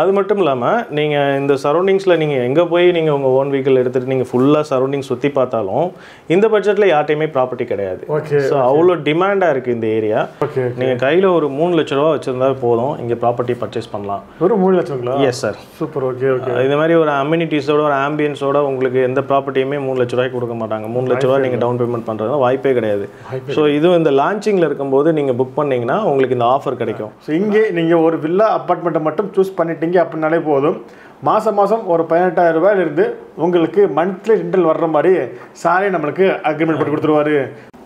அது மட்டும் இல்லாம நீங்க இந்த சரௌண்டிங்ஸ்ல நீங்க எங்க போய் நீங்க உங்க ஓன் வீக்கல் எடுத்துட்டு நீங்க ஃபுல்லா சரௌண்டிங் சுத்தி பார்த்தாலும் இந்த பட்ஜெட்ல யார்ட்டையுமே ப்ராப்பர்ட்டி கிடையாது. சோ அவ்ளோ டிமாண்டா இருக்கு இந்த ஏரியா. நீங்க கையில ஒரு 3 லட்சம் ரூபாய் வச்சிருந்தா போதும் இங்க ப்ராப்பர்ட்டி பர்சேஸ் பண்ணலாம். ஒரு 3 லட்சம்ங்களா? Yes sir. Super. Okay okay. இந்த மாதிரி ஒரு அம்யூனிட்டிஸோட ஒரு ஆம்பியன்ஸோட உங்களுக்கு எந்த ப்ராப்பர்ட்டியுமே 3 லட்சம் ரூபாய் கொடுக்க மாட்டாங்க. 3 லட்சம் ரூபாய் நீங்க டவுன் பேமெண்ட் பண்றதுனா வாய்ப்பே கிடையாது. சோ இது இந்த லான்ச்சிங்ல இருக்கும்போது நீங்க புக் பண்ணீங்கன்னா உங்களுக்கு இந்த ஆஃபர் கிடைக்கும். சோ இங்க நீங்க ஒரு வில்லா அபார்ட்மென்ட் மட்டும் சூஸ் பண்ணி அப்படின்னாலே போதும். மாதம் மாதம் ஒரு 18,000 ரூபாயிலிருந்து உங்களுக்கு மந்த்லி ரெண்டல் வர்ற மாதிரி சாரே நம்மளுக்கு அக்ரிமெண்ட் பண்ணி கொடுத்துருவாரு.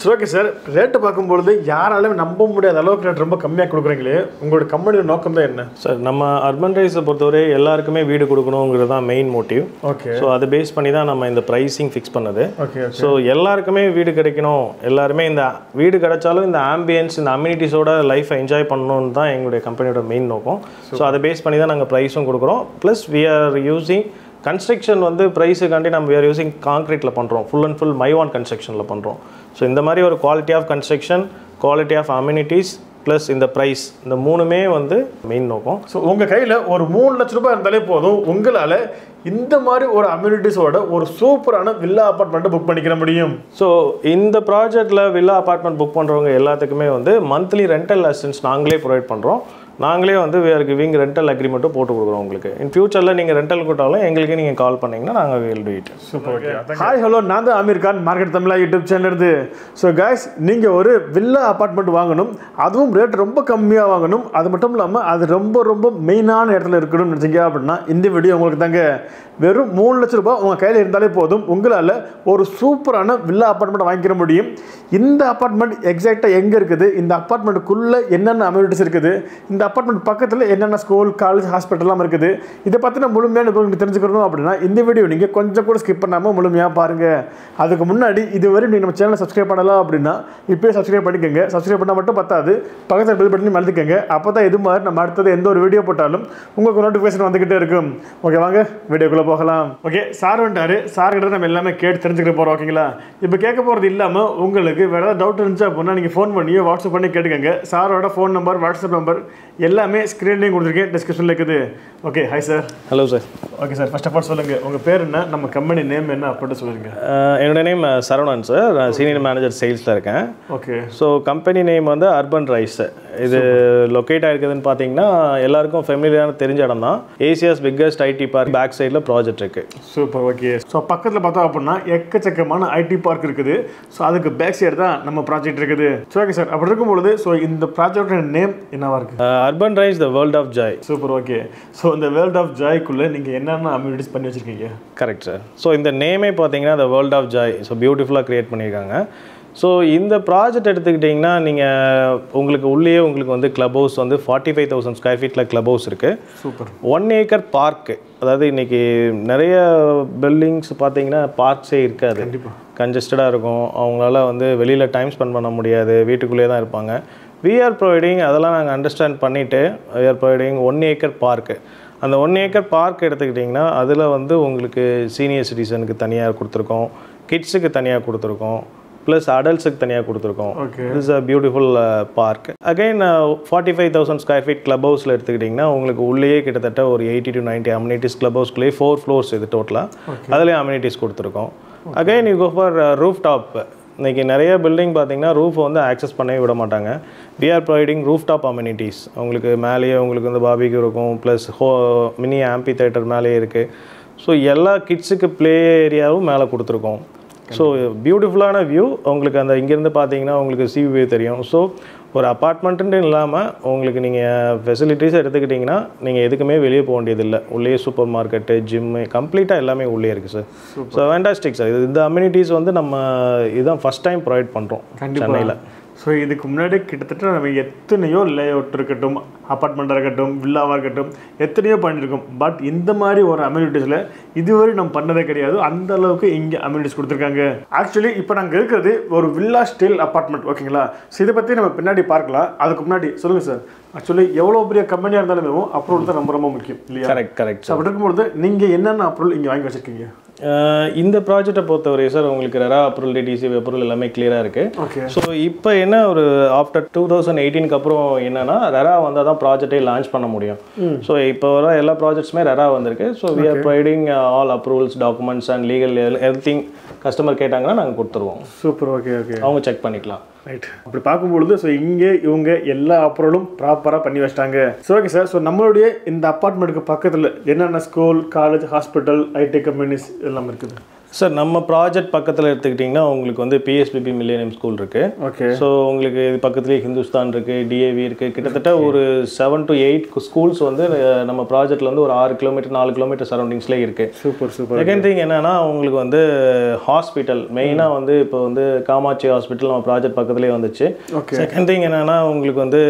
சரி, ஓகே சார். ரேட்டு பார்க்கும்பொழுது யாராலும் நம்ப முடியாத அளவுக்கு ரேட் ரொம்ப கம்மியாக கொடுக்குறீங்களே, உங்களோட கம்பெனியோட நோக்கம் தான் என்ன சார்? நம்ம அர்பன் ரைஸை பொறுத்தவரை எல்லாருக்குமே வீடு கொடுக்கணுங்கிறது தான் மெயின் மோட்டிவ். ஓகே. ஸோ அதை பேஸ் பண்ணி தான் நம்ம இந்த ப்ரைஸிங் ஃபிக்ஸ் பண்ணது. ஓகே. ஸோ எல்லாருக்குமே வீடு கிடைக்கணும், எல்லாருமே இந்த வீடு கிடைச்சாலும் இந்த ஆம்பியன்ஸ் இந்த அம்யூனிட்டிஸோட லைஃப்பை என்ஜாய் பண்ணணும்னு தான் எங்களுடைய கம்பெனியோட மெயின் நோக்கம். ஸோ அதை பேஸ் பண்ணி தான் நாங்கள் ப்ரைஸும் கொடுக்குறோம். Plus we are using construction வந்து ப்ரைஸுக்காண்டி நம்ம வேறு யூஸிங் காங்க்ரீட்டில் பண்ணுறோம், ஃபுல் அண்ட் ஃபுல் மைவான் கன்ஸ்ட்ரக்ஷனில் பண்ணுறோம். ஸோ இந்த மாதிரி ஒரு quality of construction, quality of amenities plus இந்த ப்ரைஸ், இந்த மூணுமே வந்து மெயின் நோக்கம். ஸோ உங்கள் கையில் ஒரு 3 லட்ச ரூபாய் இருந்தாலே போதும், உங்களால் இந்த மாதிரி ஒரு அம்யூனிட்டிஸோட ஒரு சூப்பரான வில்லா அப்பார்ட்மெண்ட்டை புக் பண்ணிக்கிற முடியும். ஸோ இந்த ப்ராஜெக்டில் வில்லா அப்பார்ட்மெண்ட் புக் பண்ணுறவங்க எல்லாத்துக்குமே வந்து மந்த்லி ரெண்டல் அசிஸ்டன்ஸ் நாங்களே ப்ரொவைட் பண்ணுறோம். நாங்களே வந்து we are giving rental agreement-ம் போட்டு கொடுக்குறோம் உங்களுக்கு. இன் ஃபியூச்சரில் நீங்கள் ரெண்டல் கொடுத்தாலும் எங்களுக்கு நீங்கள் கால் பண்ணிங்கன்னா நாங்கள் will do it. Super. Okay. Hi, hello, நான் தான் Aamir Khan, market Tamizha YouTube channel இருந்து. ஸோ கைஸ், நீங்கள் ஒரு வில்லா அப்பார்ட்மெண்ட் வாங்கணும், அதுவும் ரேட் ரொம்ப கம்மியாக வாங்கணும், அது மட்டும் இல்லாமல் அது ரொம்ப ரொம்ப மெயினான இடத்துல இருக்கணும்னு நினச்சிங்க அப்படின்னா இந்த வீடியோ உங்களுக்கு தாங்க. வெறும் 3 லட்ச ரூபாய் உங்கள் கையில் இருந்தாலே போதும், உங்களால் ஒரு சூப்பரான வில்லா அப்பார்ட்மெண்ட் வாங்கிக்கிற முடியும். இந்த அப்பார்ட்மெண்ட் எக்ஸாக்டாக எங்கே இருக்குது, இந்த அப்பார்ட்மெண்ட்டுக்குள்ளே என்னென்ன அம்யூனிட்டிஸ் இருக்குது, இந்த அப்பார்ட்மெண்ட் பக்கத்தில் என்னென்ன ஸ்கூல், காலேஜ், ஹாஸ்பிட்டல்லாம் இருக்குது, இதை பற்றின முழுமையான உங்களுக்கு தெரிஞ்சுக்கணும் அப்படின்னா இந்த வீடியோ நீங்கள் கொஞ்சம் கூட ஸ்கிப் பண்ணாமல் முழுமையாக பாருங்கள். அதுக்கு முன்னாடி இதுவரை நீங்கள் நம்ம சேனலை சப்ஸ்கிரைப் பண்ணலாம் அப்படின்னா இப்போயே சப்ஸ்கிரைப் பண்ணிக்கோங்க. சப்ஸ்கிரைப் பண்ணால் மட்டும் பத்தாது, பக்கத்தில் பெல் பட்டனையும் அழுத்திக்கோங்க. அப்போ தான் இது மாதிரி நம்ம அடுத்தது எந்த ஒரு வீடியோ போட்டாலும் உங்களுக்கு நோட்டிஃபிகேஷன் வந்துக்கிட்டே இருக்கும். ஓகே, வாங்க வீடியோக்குள்ளே போகலாம். ஓகே, சார் வந்துட்டாரு. சார்கிட்ட நம்ம எல்லாமே கேட்டு தெரிஞ்சுக்கிற போகிறோம். ஓகேங்களா, இப்போ கேட்க போகிறது இல்லாமல் உங்களுக்கு வேறு ஏதாவது டவுட் இருந்துச்சு அப்படின்னா நீங்கள் ஃபோன் பண்ணியோ வாட்ஸ்அப் பண்ணி கேட்டுக்கோங்க. சாரோட ஃபோன் நம்பர், வாட்ஸ்அப் நம்பர் எல்லாமே ஸ்க்ரீன்லேயும் கொடுத்துருக்கேன், டிஸ்கிரிப்ஷனில் இருக்குது. Okay, hi sir. Hello sir. Okay sir, first of all சொல்லுங்கள் உங்கள் பேர் என்ன, நம்ம கம்பெனி நேம் என்ன அப்படின்ட்டு சொல்லுங்கள். என்னோட நேம் சரவணன் சார், நான் சீனியர் மேனேஜர் சேல்ஸில் இருக்கேன். ஓகே. ஸோ கம்பெனி நேம் வந்து அர்பன் ரைஸ். இது லொக்கேட் ஆகிருக்குதுன்னு பார்த்தீங்கன்னா எல்லாருக்கும் ஃபேமிலியான தெரிஞ்ச இடம் தான். Asia's biggest IT park back சைடில் ப்ராஜெக்ட் இருக்குது. சூப்பர். ஓகே. ஸோ பக்கத்தில் பார்த்தோம் அப்படின்னா எக்கச்சக்கமான ஐடி பார்க் இருக்குது. ஸோ அதுக்கு பேக் சைடு தான் நம்ம ப்ராஜெக்ட் இருக்குது. ஸோ ஓகே சார், அப்படி இருக்கும்பொழுது ஸோ இந்த ப்ராஜெக்டோட நேம் என்னவாக இருக்குது? Urban Rise, the World of Joy. Super, okay. So, in the World of Joy, நீங்க என்னென்ன அம்யூனிட்டிஸ் பண்ணி வச்சிருக்கீங்க? Correct, sir. So, இந்த நேமே பார்த்தீங்கன்னா the World of Joy. So, beautiful-ஆ create பண்ணியிருக்காங்க. ஸோ இந்த ப்ராஜெக்ட் எடுத்துக்கிட்டிங்கன்னா நீங்கள் உங்களுக்கு உள்ளேயே உங்களுக்கு வந்து க்ளப் ஹவுஸ் வந்து 45,000 ஸ்கொயர் ஃபீட்டில் க்ளப் ஹவுஸ் இருக்குது. சூப்பர். 1 ஏக்கர் பார்க்கு, அதாவது இன்றைக்கி நிறைய பில்டிங்ஸ் பார்த்தீங்கன்னா பார்க்ஸே இருக்காது, கன்ஜஸ்டடாக இருக்கும், அவங்களால வந்து வெளியில் டைம் ஸ்பெண்ட் பண்ண முடியாது, வீட்டுக்குள்ளேயே தான் இருப்பாங்க. we are providing, அதெல்லாம் நாங்கள் அண்டர்ஸ்டாண்ட் பண்ணிவிட்டு we are providing 1 acre park. அந்த 1 ஏக்கர் பார்க் எடுத்துக்கிட்டிங்கன்னா அதில் வந்து உங்களுக்கு சீனியர் சிட்டிசனுக்கு தனியாக கொடுத்துருக்கோம், கிட்ஸுக்கு தனியாக கொடுத்துருக்கோம், ப்ளஸ் அடல்ட்ஸுக்கு தனியாக கொடுத்துருக்கோம். It is a beautiful park. Again 45,000 square feet club ஹவுஸில் எடுத்துக்கிட்டிங்கன்னா உங்களுக்கு உள்ளேயே கிட்டத்தட்ட ஒரு 80 to 90 அம்யூனிட்டிஸ் க்ளப் ஹவுஸ்க்குள்ளேயே 4 ஃப்ளோர்ஸ் இது டோட்டலாக, அதுலேயே அம்யூனிட்டிஸ் கொடுத்துருக்கோம். Again you go for roof top. இன்றைக்கி நிறைய பில்டிங் பார்த்தீங்கன்னா ரூஃப் வந்து ஆக்சஸ் பண்ணவே விட மாட்டாங்க. We are providing roof top amenities. உங்களுக்கு மேலேயே உங்களுக்கு வந்து பாபிக்கு இருக்கும், ப்ளஸ் மினி ஆம்பி தேட்டர் மேலேயே இருக்குது. ஸோ எல்லா கிட்ஸுக்கு ப்ளே ஏரியாவும் மேலே கொடுத்துருக்கோம். ஸோ பியூட்டிஃபுல்லான வியூ உங்களுக்கு அந்த இங்கேருந்து பார்த்தீங்கன்னா உங்களுக்கு சி வியூ தெரியும். ஸோ ஒரு அப்பார்ட்மெண்ட்டுன்னு இல்லாமல் உங்களுக்கு நீங்கள் ஃபெசிலிட்டிஸ் எடுத்துக்கிட்டிங்கன்னா நீங்கள் எதுக்குமே வெளியே போக வேண்டியதில்லை. உள்ளே சூப்பர் மார்க்கெட்டு, ஜிம்மு, கம்ப்ளீட்டாக எல்லாமே உள்ளே இருக்குது சார். So fantastic sir. இது இந்த அம்யூனிட்டிஸ் வந்து நம்ம இதுதான் ஃபஸ்ட் டைம் ப்ரொவைட் பண்ணுறோம் சென்னையில். ஸோ இதுக்கு முன்னாடி கிட்டத்தட்ட நம்ம எத்தனையோ லே அவுட் இருக்கட்டும், அப்பார்ட்மெண்ட்டாக இருக்கட்டும், வில்லாவாக இருக்கட்டும், எத்தனையோ பண்ணியிருக்கோம். பட் இந்த மாதிரி ஒரு அம்யூனிட்டிஸில் இதுவரை நம்ம பண்ணதே கிடையாது. அந்த அளவுக்கு இங்கே அம்யூனிட்டிஸ் கொடுத்துருக்காங்க. ஆக்சுவலி இப்போ நாங்கள் இருக்கிறது ஒரு வில்லா ஸ்டைல் அப்பார்ட்மெண்ட். ஓகேங்களா, ஸோ இதை பற்றி நம்ம பின்னாடி பார்க்கலாம். அதுக்கு முன்னாடி சொல்லுங்கள் சார், ஆக்சுவலி எவ்வளோ பெரிய கம்பெனியாக இருந்தாலுமே அப்ரூவல் தான் ரொம்ப ரொம்ப முக்கியம் இல்லையா? Correct correct. ஸோ அப்படி இருக்கும்போது நீங்கள் என்னென்ன அப்ரூவல் இங்கே வாங்கி வச்சுருக்கீங்க? In the project, RERA approval, DTC approval clear. Okay. So now, after 2018, RERA project launch. So now all projects RERA. So we are providing all approvals, documents and legal everything. Customer ketanga super okay okay. Avanga check panikalam. Right. அப்படி பாக்கும்போது so இங்க இவங்க எல்லா அப்ரூவலும் ப்ராப்பரா பண்ணி வச்சிட்டாங்க. So okay sir. So நம்மளுடைய இந்த அபார்ட்மென்ட்க்கு பக்கத்துல என்னென்ன school, college, hospital, IT companies எல்லாம் இருக்குது. Sir, நம்ம ப்ராஜெக்ட் பக்கத்துல எடுத்துக்கிட்டீங்கன்னா உங்களுக்கு வந்து PSB Millennium School இருக்கு. Okay. So உங்களுக்கு இது பக்கத்துலயே ஹிந்துஸ்தான் இருக்கு, DAV இருக்கு. கிட்டத்தட்ட ஒரு 7 to 8 ஸ்கூல்ஸ் வந்து நம்ம ப்ராஜெக்ட்ல வந்து ஒரு 6 km 4 km சரவுண்டிங்ஸ்ல இருக்கு. Super super. செகண்ட் திங் என்னன்னா உங்களுக்கு வந்து ஹாஸ்பிடல் மெயினா வந்து இப்போ வந்து காமாட்சி ஹாஸ்பிடல் நம்ம ப்ராஜெக்ட் பக்கத்துலயே வந்துச்சு. செகண்ட் திங் என்னன்னா உங்களுக்கு வந்து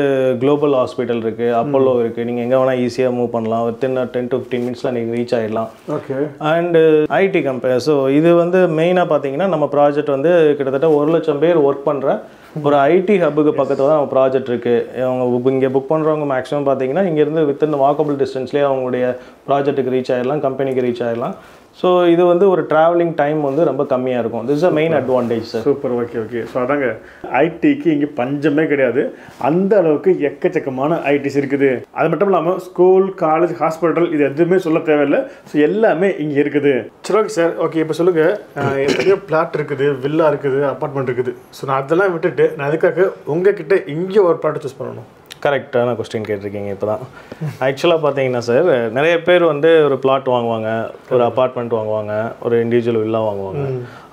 Global Hospital இருக்கு, Apollo இருக்கு. நீங்க எங்க வேணா ஈஸியா மூவ் பண்ணலாம். within 10 to 15 minutes நீங்க ரீச் ஆயிடலாம். Okay. And IT company. So இது வந்து மெயினா பாத்தீங்கன்னா நம்ம ப்ராஜெக்ட் வந்து கிட்டத்தட்ட 1 லட்சம் பேர் வர்க் பண்ற ஒரு ஐடி ஹப்க்கு பக்கத்துல தான் நம்ம ப்ராஜெக்ட் இருக்கு. அவங்க இங்க புக் பண்றவங்க மேக்ஸिमम பாத்தீங்கன்னா இங்க இருந்து within walkable distanceலயே அவங்களுடைய ப்ராஜெக்ட்க்கு ரீச் ஆயிரலாம், கம்பெனிக்கு ரீச் ஆயிரலாம். So இது வந்து ஒரு traveling time வந்து ரொம்ப கம்மியா இருக்கும். This is the main advantage sir. Super okay okay. So அதாங்க ஐடிக்கு இங்க பஞ்சமே கிடையாது. அந்த அளவுக்கு எக்கச்சக்கமான ஐடிஸ் இருக்குது. அது மட்டும் இல்லாம ஸ்கூல், காலேஜ், ஹாஸ்பிடல் இது எதுமே சொல்ல தேவையில்லை. சோ எல்லாமே இங்க இருக்குது. சரி ஓகே சார். ஓகே இப்போ சொல்லுங்க எத்தனை பிளாட் இருக்குது, வில்லா இருக்குது, அபார்ட்மெண்ட் இருக்குது. சோ நான் அதெல்லாம் விட்டுட்டு நான் அதுக்காக உங்ககிட்ட இங்க ஒரு பிளாட் சூஸ் பண்ணனும். கரெக்ட்டான क्वेश्चन கேட்டிருக்கீங்க இப்போதான். एक्चुअली பாத்தீங்கன்னா சார் நிறைய பேர் வந்து ஒரு பிளாட் வாங்குவாங்க, ஒரு அபார்ட்மென்ட் வாங்குவாங்க, ஒரு இன்டிவிஜுவல் வில்லா வாங்குவாங்க.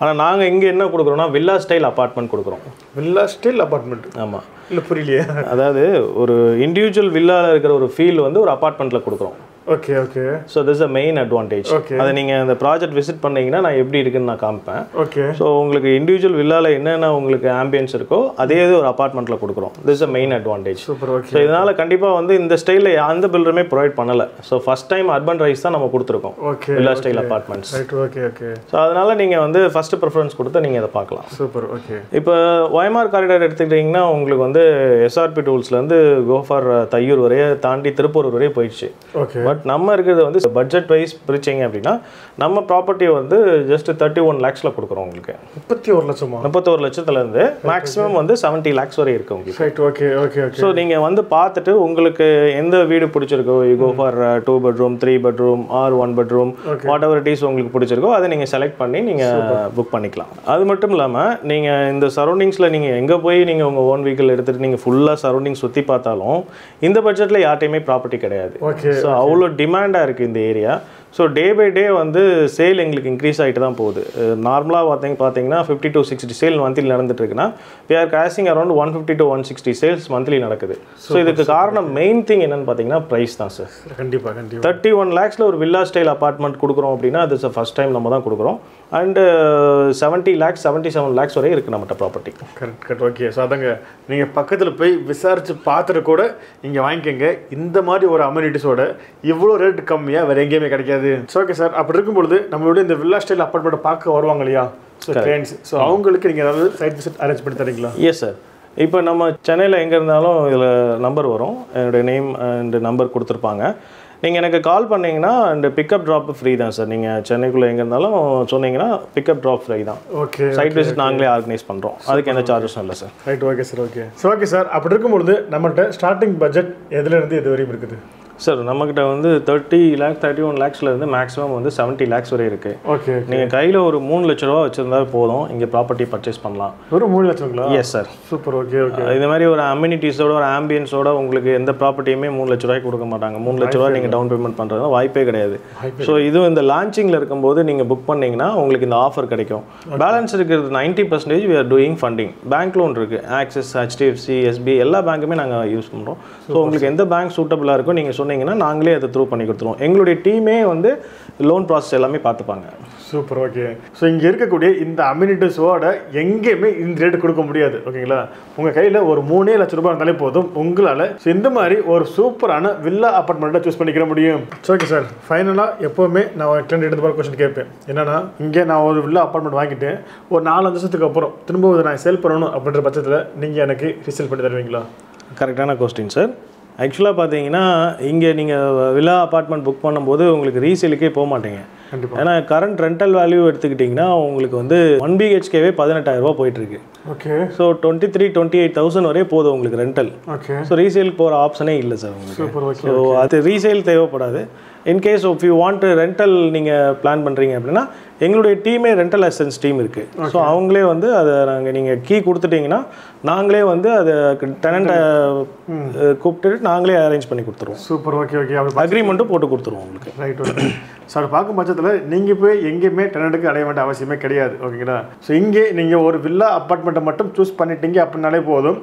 ஆனா நாங்க இங்க என்ன கொடுக்கறோம்னா வில்லா ஸ்டைல் அபார்ட்மென்ட் கொடுக்கறோம். Villa style apartment. ஆமா. இல்ல புரியலையா? அதாவது ஒரு இன்டிவிஜுவல் வில்லால இருக்கிற ஒரு ஃபீல் வந்து ஒரு அபார்ட்மென்ட்ல கொடுக்கறோம். Okay okay. So this is the main advantage. அத நீங்க அந்த ப்ராஜெக்ட் விசிட் பண்ணீங்கன்னா நான் எப்படி இருக்குன்னு நான் காமிப்பேன். Okay. So உங்களுக்கு இன்டிவிஜுவல் வில்லால என்னென்ன உங்களுக்கு ஆம்பியன்ஸ் இருக்கோ அதே இது ஒரு அபார்ட்மென்ட்ல கொடுக்கிறோம். This is the main advantage. Super okay. So இதனால கண்டிப்பா வந்து இந்த ஸ்டைல்ல அந்த பில்டருமே ப்ரொவைட் பண்ணல. So first time Urban Rise தான் நம்ம கொடுத்திருக்கோம். Okay. Villa style apartments. Right okay okay. So அதனால நீங்க வந்து ஃபர்ஸ்ட் பிரெஃபரன்ஸ் கொடுத்து நீங்க இத பார்க்கலாம். Super okay. இப்போ YMR காரிடார் எடுத்துக்கிட்டீங்கன்னா உங்களுக்கு வந்து SRP டூல்ஸ்ல இருந்து கோஃபார் தையூர் வரைய தாண்டி திருப்பூர் வரைய போயிடுச்சு. Okay. But நம்ம இருக்குறது வந்து பட்ஜெட் வைஸ் பிரிச்சிங்க அப்படினா நம்ம ப்ராப்பர்ட்டி வந்து just 31 lakhs ல கொடுக்கறோம் உங்களுக்கு. 31 லட்சமா? 31 லட்சத்துல இருந்து maximum வந்து 70 lakhs வரை இருக்கு உங்களுக்கு. Right okay okay okay. So நீங்க வந்து பார்த்துட்டு உங்களுக்கு எந்த வீடு பிடிச்சிருக்கோ you go for 2 bedroom 3 bedroom or 1 bedroom whatever it is உங்களுக்கு பிடிச்சிருக்கோ அதை நீங்க செலக்ட் பண்ணி நீங்க புக் பண்ணிக்கலாம். அது மட்டும் இல்லாம நீங்க இந்த சரவுண்டிங்ஸ்ல நீங்க எங்க போய் நீங்க உங்க ஓன் வீக்கில் எடுத்துட்டு நீங்க ஃபுல்லா சரவுண்டிங் சுத்தி பார்த்தாலும் இந்த பட்ஜெட்ல யார்ட்டையுமே ப்ராப்பர்ட்டி கிடையாது. சோ demand இருக்கு இந்த area. So day by day வந்து சேல் உங்களுக்கு இன்க்ரீஸ் ஆயிட்டு தான் போகுது. நார்மலா பாத்தீங்கன்னா 50 to 60 சேல் மந்த்லி நடந்துட்டு இருக்குனா we are crashing around 150 to 160 sales monthly நடக்குது. So இதுக்கு காரணம் மெயின் திங் என்னன்னு பாத்தீங்கன்னா பிரைஸ் தான் சார். கண்டிப்பா கண்டிப்பா 31 lakhsல ஒரு villa style apartment கொடுக்கறோம் அப்படினா அது ஃபர்ஸ்ட் டைம் நம்ம தான் கொடுக்கறோம். And 70 lakhs 77 lakhs வரை இருக்கு நம்மட்ட property. Correct correct okay. So அதாங்க நீங்க பக்கத்துல போய் விசாரிச்சு பாத்துட்டு கூட இங்க வாங்கிக்கங்க. இந்த மாதிரி ஒரு அமெனிட்டிஸோட இவ்ளோ ரேட் கம்மியா வேற எங்கேயுமே கிடைக்காது. So okay sir, அப்படி இருக்கும்போது நம்மளோட இந்த villa style apartment பார்க்க வருவாங்கலையா? So friends, so அவங்களுக்கு நீங்க ஏதாவது site visit arrange பண்ணி தரீங்களா? Yes sir. இப்போ நம்ம சென்னையில எங்க இருந்தாலும் இதுல நம்பர் வரும். என்னோட நேம் and நம்பர் கொடுத்திருப்பாங்க. நீங்க எனக்கு கால் பண்ணீங்கன்னா அந்த pick up drop free தான் சார். நீங்க சென்னைக்குள்ள எங்க இருந்தாலும் சொன்னீங்கன்னா pick up drop free தான். ஓகே. சைட் விசிட் நாங்களே ஆர்கனைஸ் பண்றோம். அதுக்கு என்ன சார்ஜஸ் இல்ல sir. Right okay sir okay. So okay sir, அப்படி இருக்கும்போது நம்மட்ட ஸ்டார்டிங் பட்ஜெட் எதில இருந்து எது வரைக்கும் இருக்குது? சார் நம்மகிட்ட வந்து 31 lakhsல இருந்து மேக்ஸிமம் வந்து 70 lakhs வரை இருக்கு. ஓகே. நீங்க கையில ஒரு 3 லட்சம் ரூபாய் வச்சிருந்தா போதும் இங்க ப்ராப்பர்ட்டி பர்சேஸ் பண்ணலாம். ஒரு 3 லட்சங்களா? Yes sir. Super okay okay. இந்த மாதிரி ஒரு அமெனிட்டிஸோட ஒரு ஆம்பியன்ஸோட உங்களுக்கு எந்த ப்ராப்பர்ட்டியுமே 3 லட்சம் ரூபாய் கொடுக்க மாட்டாங்க. 3 லட்சம் ரூபாய் நீங்க டவுன் பேமெண்ட் பண்றதுனா வாய்ப்பே கிடையாது. சோ இது இந்த லான்ச்சிங்ல இருக்கும்போது நீங்க புக் பண்ணீங்கன்னா உங்களுக்கு இந்த ஆஃபர் கிடைக்கும். பேலன்ஸ் இருக்குது 90% we are doing funding. Bank loan இருக்கு. Axis, HDFC, SBI எல்லா பேங்க்குமே நாங்க யூஸ் பண்றோம். சோ உங்களுக்கு எந்த பேங்க் சூட்டபிளா இருக்கோ நீங்க சொன்னீங்கன்னா நாங்களே அதை த்ரூ பண்ணி கொடுத்துருவோம். எங்களுடைய டீமே வந்து லோன் ப்ராசஸ் எல்லாமே பார்த்துப்பாங்க. Super okay. ஸோ இங்கே இருக்கக்கூடிய இந்த அம்யூனிட்டிஸோட எங்கேயுமே இந்த ரேட் கொடுக்க முடியாது. ஓகேங்களா? உங்கள் கையில் ஒரு 3 லட்சம் ரூபாய் இருந்தாலே போதும் உங்களால் ஸோ இந்த மாதிரி ஒரு சூப்பரான வில்லா அப்பார்ட்மெண்ட்டை சூஸ் பண்ணிக்கிற முடியும். ஓகே சார், ஃபைனலாக எப்போவுமே நான் ஒரு கிளைண்ட் எடுத்து போகிற கொஸ்டின் கேட்பேன். என்னென்னா இங்கே நான் ஒரு வில்லா அப்பார்ட்மெண்ட் வாங்கிட்டு ஒரு 4-5 வருஷத்துக்கு அப்புறம் திரும்ப நான் சேல் பண்ணணும் அப்படின்ற பட்சத்தில் நீங்கள் எனக்கு ரீசேல் பண்ணி தருவீங்களா? கரெக்டான கொஸ்டின் சார். Actually, இங்க நீங்க villa apartment book பண்ணும்போது உங்களுக்கு ரீசேலுக்கே போக மாட்டீங்க. ஏனா current rental value எடுத்துக்கிட்டீங்கன்னா உங்களுக்கு வந்து 1 BHK வே 18000 ரூபாய் போயிட்டு இருக்கு. Okay. So 23-28000 வரை போகுது உங்களுக்கு rental. Okay. So resale போற ஆப்ஷனே இல்ல சார் உங்களுக்கு. Super okay. So அது resale தேவைப்படாது. In case if you want rental நீங்க plan பண்றீங்க அப்படினா எங்களுடைய டீமே rental assistance team இருக்கு. So அவங்களே வந்து அத நாங்க நீங்க key கொடுத்துட்டீங்கன்னா நாங்களே வந்து அது tenant கூப்பிட்டு நாங்களே அரேஞ்ச் பண்ணி கொடுத்துருவோம். Super okay okay. அக்ரிமென்ட் போட்டு கொடுத்துருவோம் உங்களுக்கு. Right okay. சார் பாக்கும் பட்சத்துல நீங்க போய் எங்கேமே டெனன்ட்க்கு அடைய வேண்டிய அவசியமே கிடையாது. ஓகேங்களா? சோ இங்க நீங்க ஒரு villa apartment மட்டும் சூஸ் பண்ணிட்டீங்க அப்படினாலே போதும்.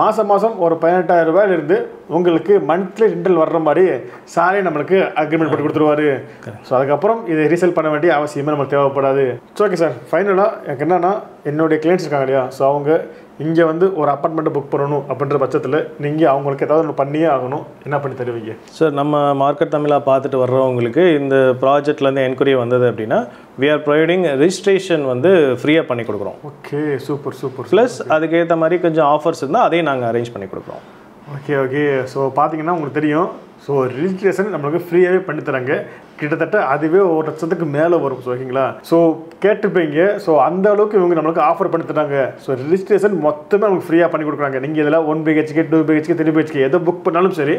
மாசம் மாசம் ஒரு 18000 ரூபாயில இருந்து உங்களுக்கு மந்த்லி ரெண்டல் வர்ற மாதிரி சாரே நமக்கு அக்ரிமென்ட் போட்டு கொடுத்துருவாரு. சோ அதுக்கு அப்புறம் இத ரீசேல் பண்ண வேண்டிய அவசியமே நமக்கு தேவைப்படாது. Okay sir. ஃபைனலா எனக்கு என்னன்னா என்னோட கிளையன்ட்ஸ் இருக்காங்க இல்லையா? சோ அவங்க இங்க வந்து ஒரு அபார்ட்மென்ட் புக் பண்ணனும் அப்படின்ற பட்சத்துல நீங்க அவங்களுக்கு ஏதாவது ஒரு பண்ணியே ஆகணும். என்ன பண்ணி தருவீங்க? சார் நம்ம மார்க்கெட் தமிழா பார்த்துட்டு வர்றவங்களுக்கு இந்த ப்ராஜெக்ட்ல இருந்து என்குயரி வந்தது அப்படினா we are providing registration வந்து ஃப்ரீயா பண்ணி கொடுக்கிறோம். Okay super super. பிளஸ் அதுக்கு ஏத்த மாதிரி கொஞ்சம் ஆஃபர்ஸ் இருந்தா அதையும் நாங்க அரேஞ்ச் பண்ணி கொடுக்கிறோம். Okay okay. சோ பாத்தீங்கன்னா உங்களுக்கு தெரியும் சோ registration நமக்கு ஃப்ரீயாவே பண்ணி தரங்க. கிட்டத்தட்ட அதுவே ஒரு லட்சத்துக்கு மேல வரும். ஓகேங்களா? சோ கேட்பீங்க. சோ அந்த அளவுக்கு இவங்க நமக்கு ஆஃபர் பண்ணிட்டாங்க. சோ ரெஜிஸ்ட்ரேஷன் மொத்தமே நமக்கு ஃப்ரீயா பண்ணி கொடுக்குறாங்க. நீங்க இதெல்லாம் 1 BHK 2 BHK 3 BHK எதை புக் பண்ணாலும் சரி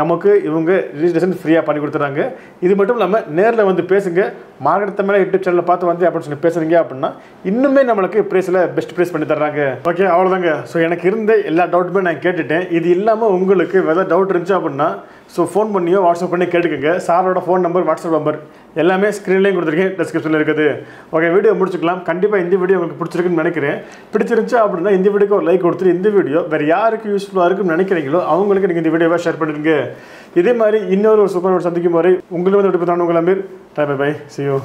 நமக்கு இவங்க ரெஜிஸ்ட்ரேஷன் ஃப்ரீயா பண்ணி கொடுத்துறாங்க. இது மட்டும் நம்ம நேர்ல வந்து பேசுங்க. மார்க்கெட் தமிழ் யூடியூப் சேனல்ல பார்த்து வந்து அப்படி சொல்லி பேசுறீங்க அப்படினா இன்னுமே நமக்கு பிரைஸ்ல பெஸ்ட் பிரைஸ் பண்ணி தரறாங்க. ஓகே அவ்வளவுதாங்க. சோ எனக்கு இருந்த எல்லா டவுட்மே நான் கேட்டுட்டேன். இது இல்லாம உங்களுக்கு வேற டவுட் இருந்துச்சு அப்படினா சோ ஃபோன் பண்ணியோ வாட்ஸ்அப் பண்ணி கேளுங்க. சாரோட ஃபோன் நம்பர் WhatsApp number எல்லாமே ஸ்கிரீன்லயே கொடுத்துருக்கேன். டிஸ்கிரிப்ஷன்ல இருக்குது. ஓகே வீடியோ முடிச்சுக்கலாம். கண்டிப்பா இந்த வீடியோ உங்களுக்கு பிடிச்சிருக்குன்னு நினைக்கிறேன். பிடிச்சிருந்துச்சு அப்படின்னா இந்த வீடியோக்கு ஒரு லைக் கொடுத்துட்டு இந்த வீடியோ வேற யாருக்கு யூஸ்ஃபுல்லா இருக்குன்னு நினைக்கிறீங்களோ அவங்களுக்கு நீங்க இந்த வீடியோவை ஷேர் பண்ணிடுங்க. இதே மாதிரி இன்னொரு சூப்பர் சந்திக்கும் வரை உங்களை வந்து விட்டு போறானு உங்கள மீர். Bye bye. See you.